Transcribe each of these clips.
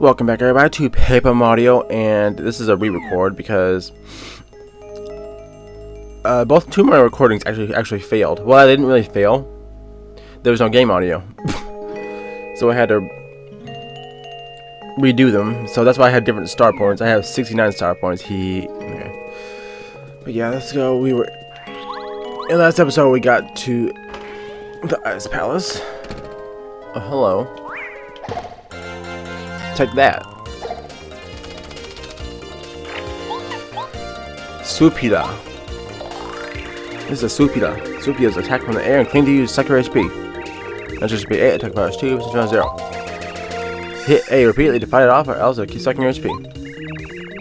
Welcome back everybody to Paper Mario, and this is a re-record because both two of my recordings actually failed. Well, they didn't really fail. There was no game audio. So I had to redo them. So that's why I had different star points. I have 69 star points. Okay. But yeah, let's go. In the last episode we got to the Ice Palace. Oh, hello. Take that. Supida. This is a Supida. Supida's attack from the air and cling to you to suck your HP. That should be 8 attack powers 2, since round 0. Hit A repeatedly to fight it off, or else it'll keep sucking your HP.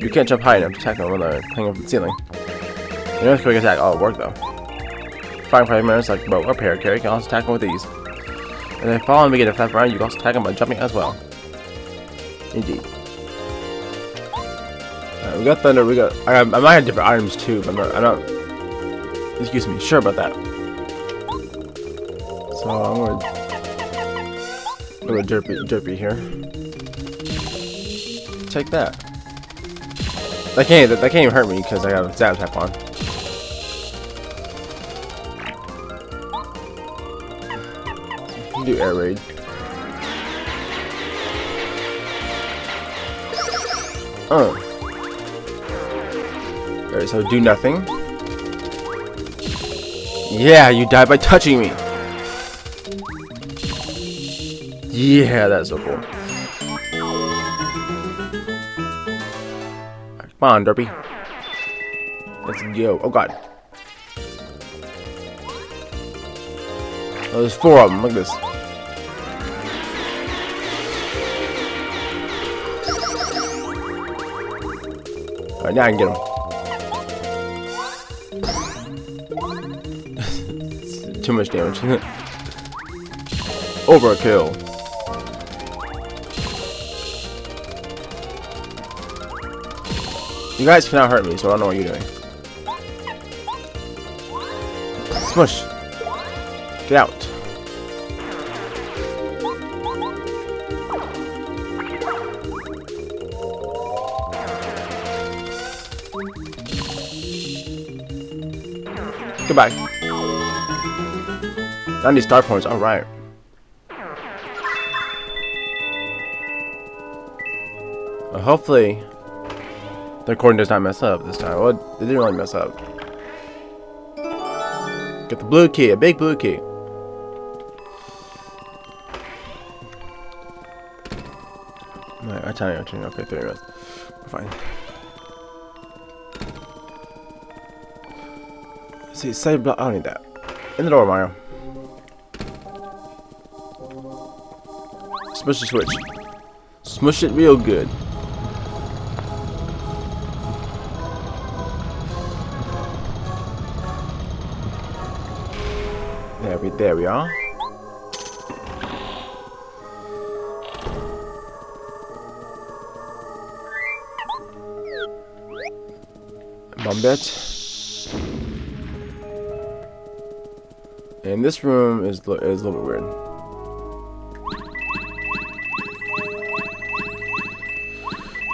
You can't jump high enough to attack them when they're hanging from the ceiling. An earthquake attack, oh, it worked though. Flying fragments like boat or paracarry can also attack them with these. And then following begin a flap around, you can also attack them by jumping as well. Indeed. We got thunder. I might have different items too, but I'm not excuse me, sure about that. So I'm gonna derpy here. Take that. That can't even hurt me because I got a Zap-Tap on. So can do air raid. Oh. Alright, so do nothing. Yeah, you died by touching me. Yeah, that's so cool. Right, come on, derpy. Let's go. Oh god. Oh, there's 4 of them. Look at this. Alright, now I can get him. Too much damage. Overkill. You guys cannot hurt me, so I don't know what you're doing. Smush. Get out. Goodbye. 90 star points, alright. Well, hopefully the recording does not mess up this time. Well, it didn't really mess up. Get the blue key, a big blue key. Alright, I tell you, okay, 3 minutes. We're fine. See, save block. I don't need that. In the door, Mario. Smush the switch. Smush it real good. There we are. Bombette. And this room is a little bit weird.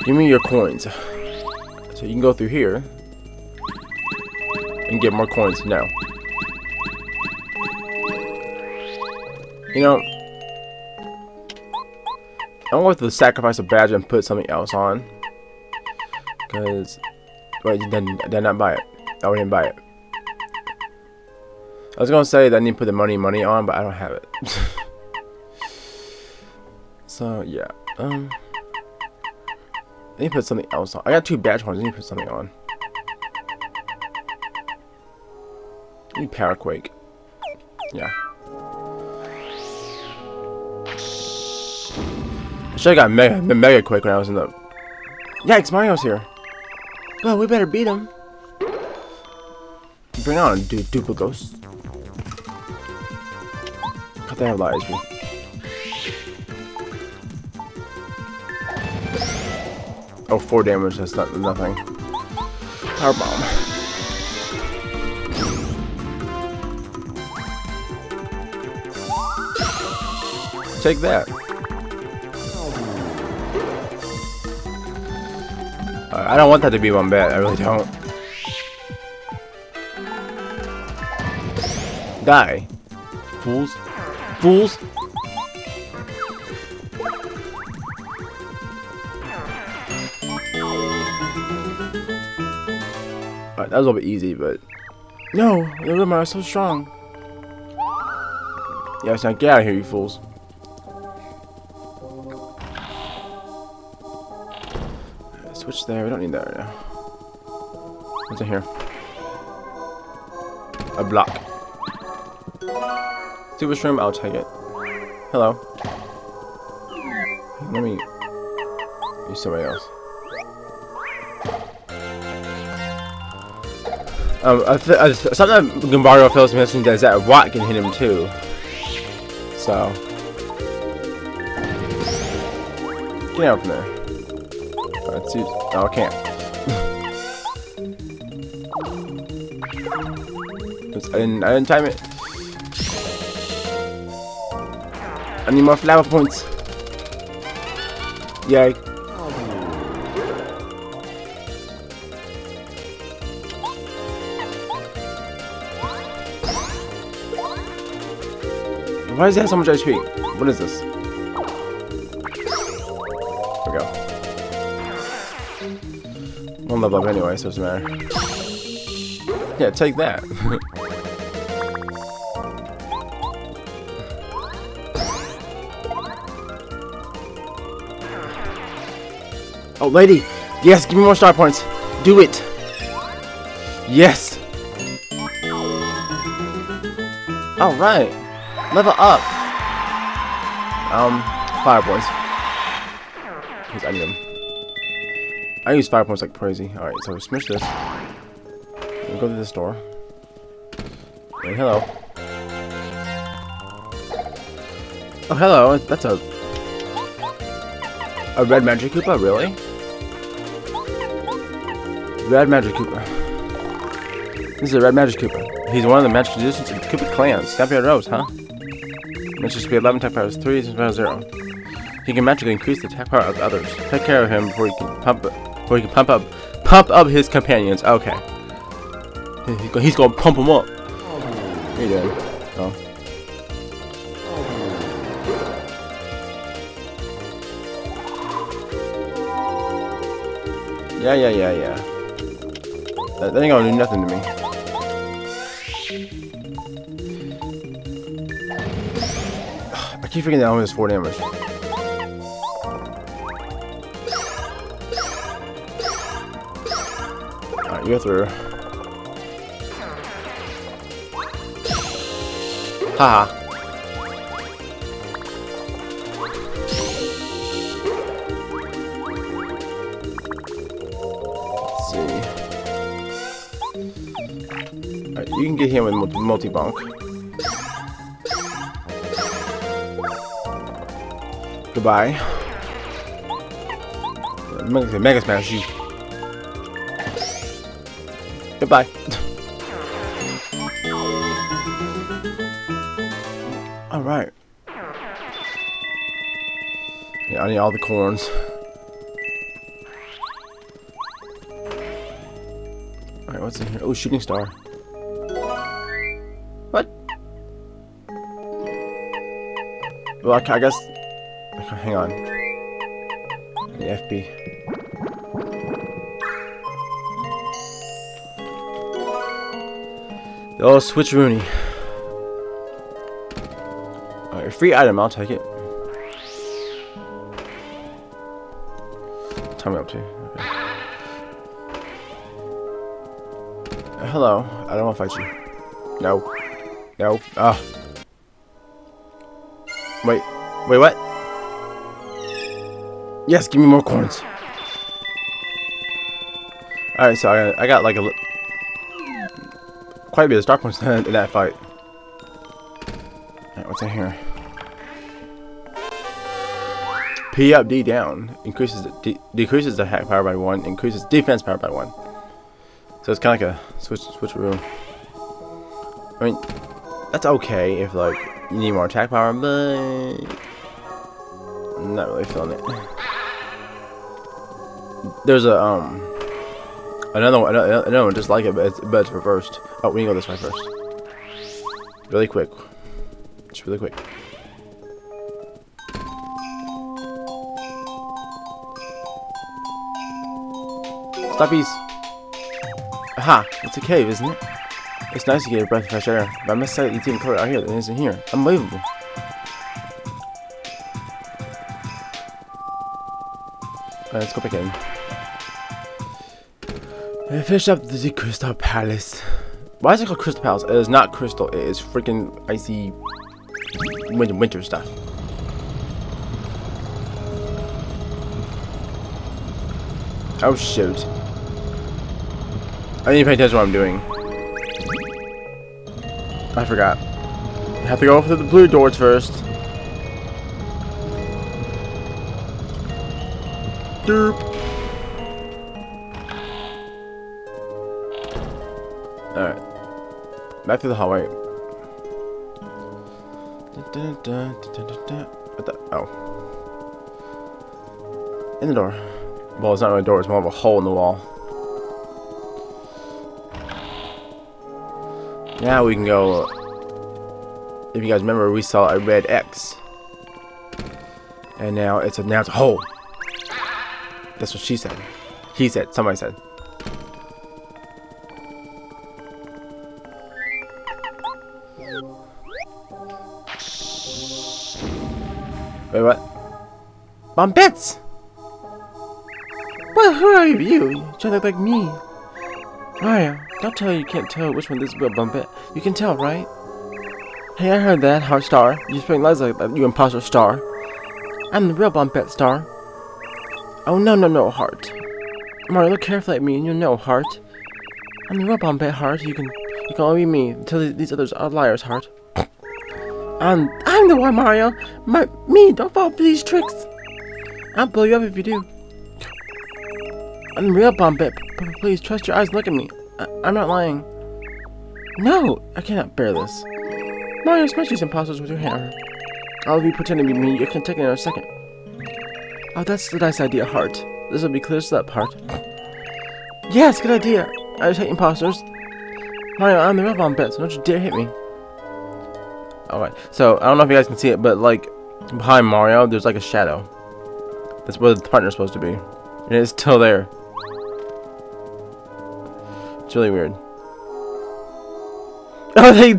Give me your coins. So you can go through here and get more coins now. You know, I want to sacrifice a badge and put something else on. Because, wait, did not buy it. I wouldn't buy it. I was gonna say that I need to put the money on, but I don't have it. So yeah, I need to put something else on. I got 2 badge ones. I need to put something on. I need power quake. Yeah. I should have got mega quake when I was in the. Yikes! Mario's here. Well, we better beat him. Bring on, duple ghosts. They have lies. Oh, 4 damage. That's not nothing. Power bomb. Take that. I don't want that to be Bombette, I really don't. Die. Fools. Fools! Alright, that was a little bit easy, but... No! The women are so strong! Yeah, it's not. Get out of here, you fools. Switch there. We don't need that right now. What's in here? A block. See which room? I'll take it. Hello. Let me use somebody else. Sometimes Goombario feels missing does that Watt can hit him too. So, get out from there. Let's see. Oh, I can't. I didn't time it. I need more flower points. Yay. Why does he have so much HP? What is this? There we go. One level up anyway, so it doesn't matter. Yeah, take that. Oh, lady! Yes, give me more star points! Do it! Yes! Alright! Level up! Fire points. Because I need them. I use fire points like crazy. Alright, so we smash this. We'll go to this door. Hey, hello. Oh, hello. That's a red Magic Koopa, really? Red Magic Koopa. This is a red Magic Koopa. He's one of the magic traditions of the Koopa clan. Snappy Rose, huh? Mr. Speed 11, attack power is 3, 0. He can magically increase the attack power of others. Take care of him before he can pump up his companions. Okay. He's gonna pump them up. What are you doing? Oh. Yeah. That ain't gonna do nothing to me. I keep forgetting that only does 4 damage. Alright, you're through. Haha. Let's see. Alright, you can get him with multi-bonk. Goodbye. Mega smash you. Goodbye. Alright. Yeah, I need all the corns. Alright, what's in here? Oh, shooting star. What? Well, I guess... Hang on. The FB. The old switcheroony. Alright, free item, I'll take it. Time up to. Okay. Hello. I don't want to fight you. No. No. Ah. Wait. Wait, what? Yes, give me more corns. Alright, so I got like quite a bit of star points in that fight. Alright, what's in here? P up, D down. Decreases the hack power by 1, increases defense power by 1. So it's kind of like a switcheroo. I mean, that's okay if like you need more attack power, but I'm not really feeling it. There's a Another one just like it, but it's reversed. Oh, we can go this way first. Really quick. It's really quick. Stoppies! Aha! It's a cave, isn't it? It's nice to get a breath of fresh air, but I must say it's even colder out here than it is in here. Unbelievable! Alright, let's go back in. I finished up the Crystal Palace. Why is it called Crystal Palace? It is not crystal. It is freaking icy winter stuff. Oh shoot! I need to pay attention to what I'm doing. I forgot. I have to go through the blue doors first. Derp. Alright. Back through the hallway. What the? Oh. In the door. Well, it's not really a door, it's more of a hole in the wall. Now we can go. If you guys remember, we saw a red X. And now it's a hole. That's what she said. He said, somebody said. Wait, what? Bombette! Well, who are you? You try to look like me. Mario, don't tell you can't tell which one this is about Bombette. You can tell, right? Hey, I heard that, Hard Star. You spring lies like that, you imposter star. I'm the real Bombette star. Oh, no, Heart. Mario, look carefully at me and you'll know, Heart. I'm the real Bombette, Heart. You can only be me. Tell these others are liars, Heart. I'm the one, Mario. Me, don't fall for these tricks. I'll blow you up if you do. I'm the real Bombette. Please trust your eyes and look at me. I'm not lying. No, I cannot bear this. Mario, smash these imposters with your hammer. I'll be pretending to be me. You can take another second. Oh, that's the nice idea, Heart. This will be clear slip, Heart. Yes, good idea. I just hate imposters. Mario, I'm the real Bombette, so don't you dare hit me. Alright, so I don't know if you guys can see it, but like behind Mario, there's like a shadow. That's where the partner's supposed to be. And it's still there. It's really weird. Oh, they.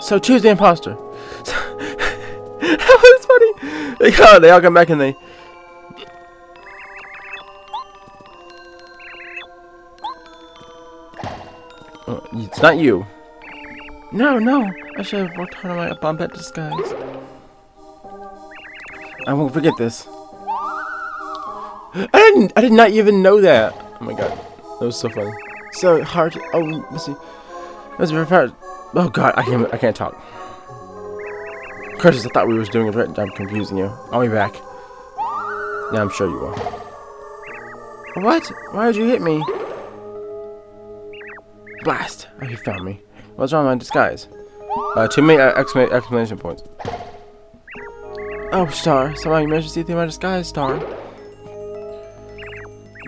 So choose the imposter. That was funny. They all come back and they. Oh, it's not you. No. I should have worked hard on my Bombette disguise. I won't forget this. I did not even know that. Oh my god. That was so funny. So hard. Oh, let's see. Let's be prepared. Oh god, I can't talk. Curses, I thought we was doing a great job confusing you. I'll be back. Yeah, I'm sure you will. What? Why did you hit me? Blast. Oh, you found me. What's wrong with my disguise? Too many exclamation points. Oh, Star. Somehow you managed to see through my disguise, Star.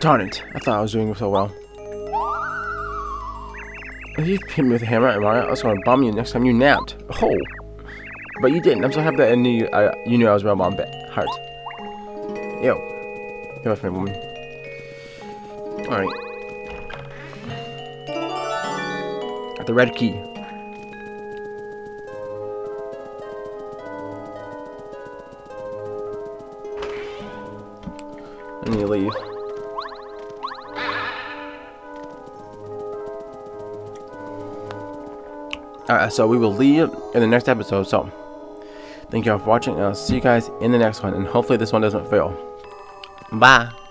Darn it. I thought I was doing so well. If you hit me with a hammer, I was going to bomb you next time you napped. Oh. But you didn't. I'm so happy that I knew you knew I was my mom, but Heart. Yo. Get off me, woman. Alright. The red key. And you leave. Alright, so we will leave in the next episode. So, thank you all for watching, and I'll see you guys in the next one. And hopefully, this one doesn't fail. Bye.